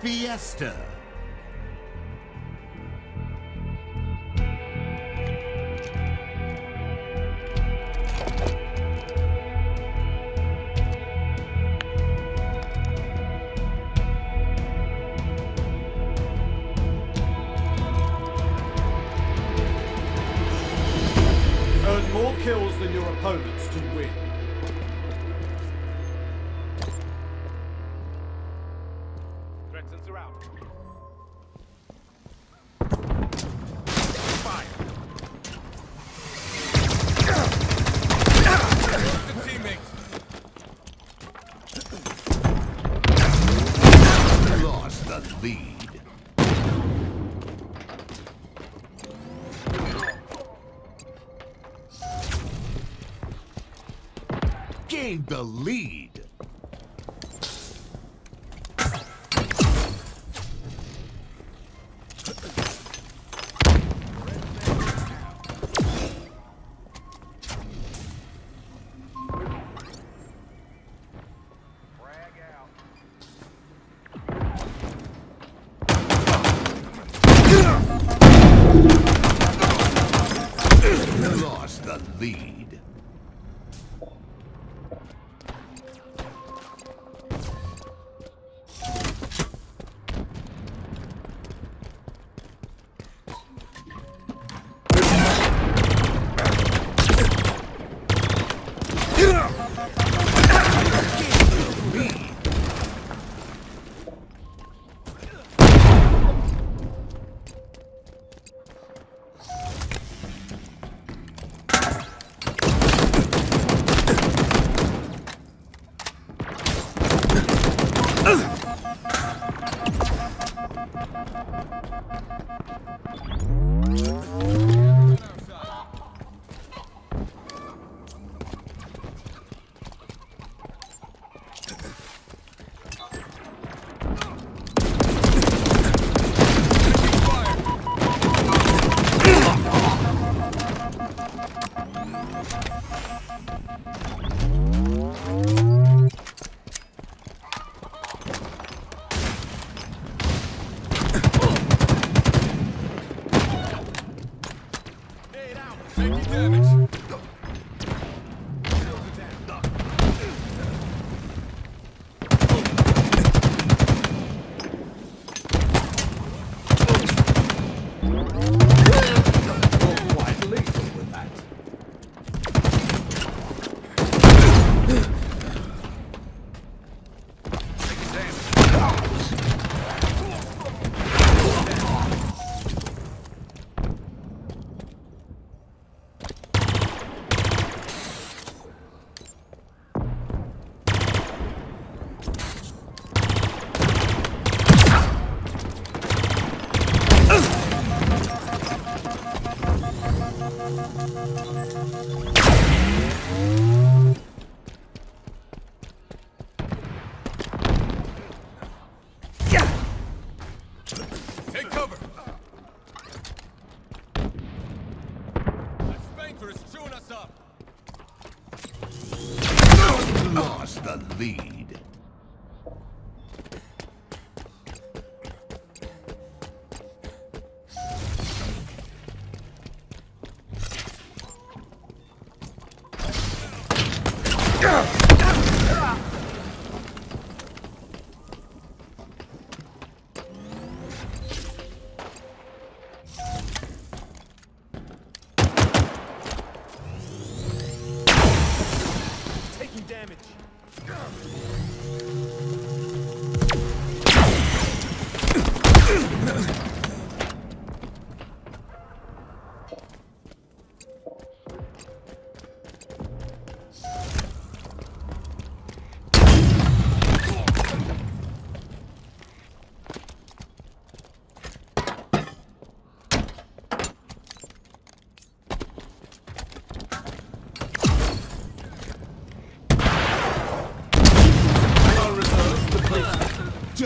Fiesta. Earn more kills than your opponents to win. Gained the lead. Lost the lead. Lost the lead.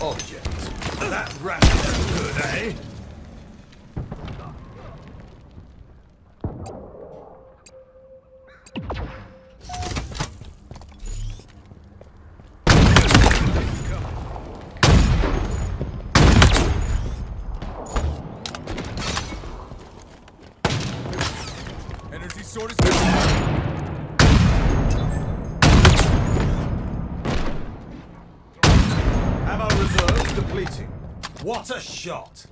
object. That rat is good, eh? What a shot!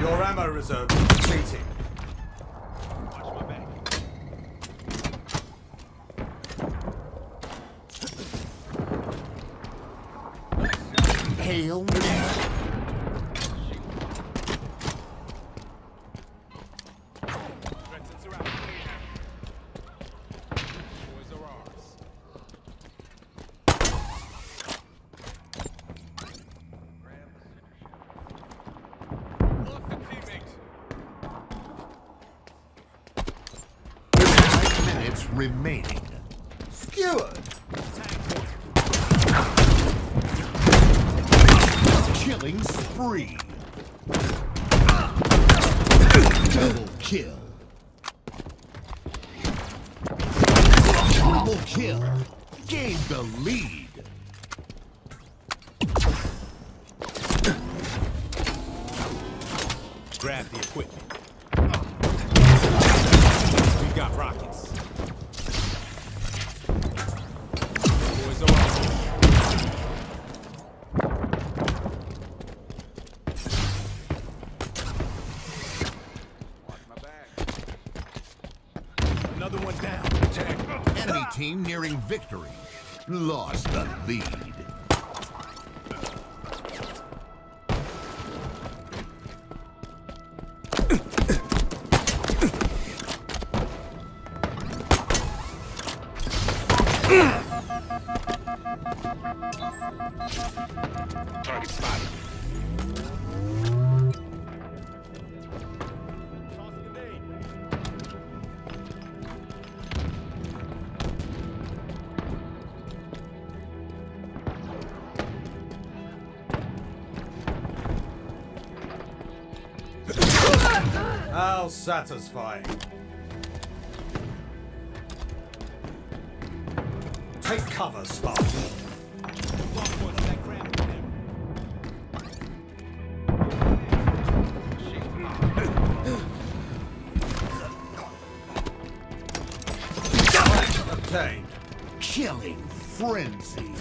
Your ammo reserve is depleting. Watch my back. Hail me. Remaining. Skewered! Killing spree. Double kill. Triple kill. Gain the lead. Grab the equipment. We've got rockets. Team nearing victory. Lost the lead. Target spotted. How satisfying. Take cover, Spartan. Obtained. Killing frenzy.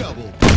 Double.